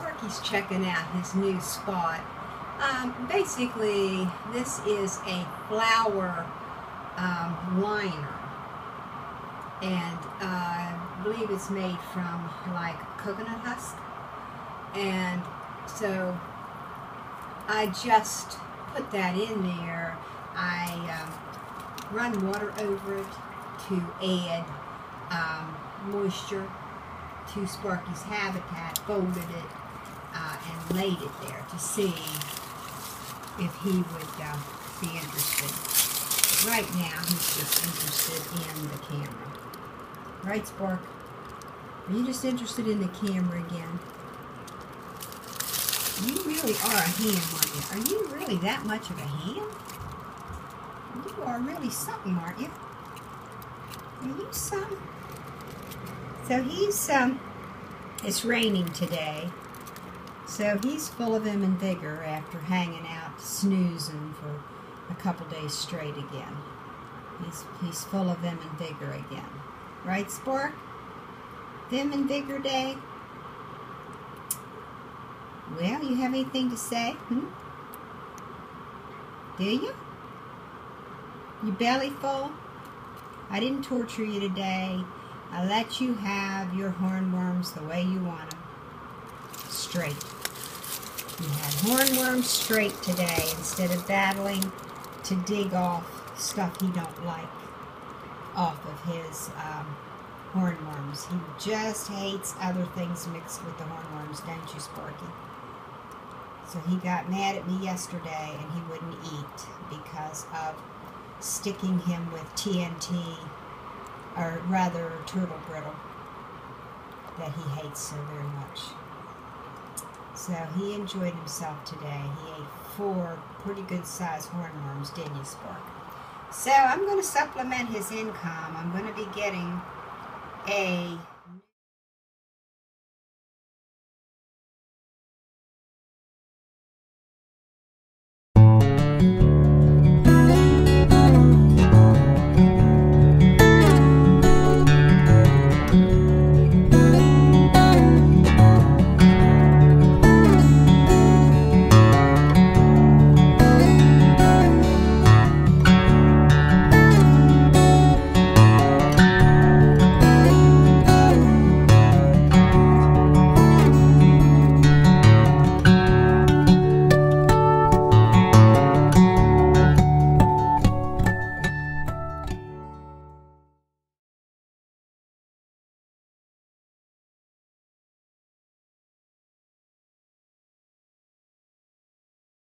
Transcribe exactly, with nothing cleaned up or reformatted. Sparky's checking out his new spot. Um, basically, this is a flower um, liner, and uh, I believe it's made from like coconut husk. And so I just put that in there. I um, run water over it to add um, moisture to Sparky's habitat, folded it uh, and laid it there to see if he would uh, be interested. But right now, he's just interested in the camera. Right, Spark? Are you just interested in the camera again? You really are a ham, aren't you? Are you really that much of a ham? You are really something, aren't you? Are you something? So he's, um, it's raining today, so he's full of him and vigor after hanging out, snoozing for a couple days straight again. He's, he's full of him and vigor again. Right, Spark? Them and vigor day? Well, you have anything to say? Hmm? Do you? You belly full? I didn't torture you today. I let you have your hornworms the way you want them. Straight. You had hornworms straight today instead of battling to dig off stuff you don't like off of his um, hornworms. He just hates other things mixed with the hornworms, don't you, Sparky? So he got mad at me yesterday and he wouldn't eat because of sticking him with T N T, or rather turtle brittle, that he hates so very much. So he enjoyed himself today. He ate four pretty good sized hornworms, didn't you, Spark? So I'm going to supplement his income. I'm going to be getting a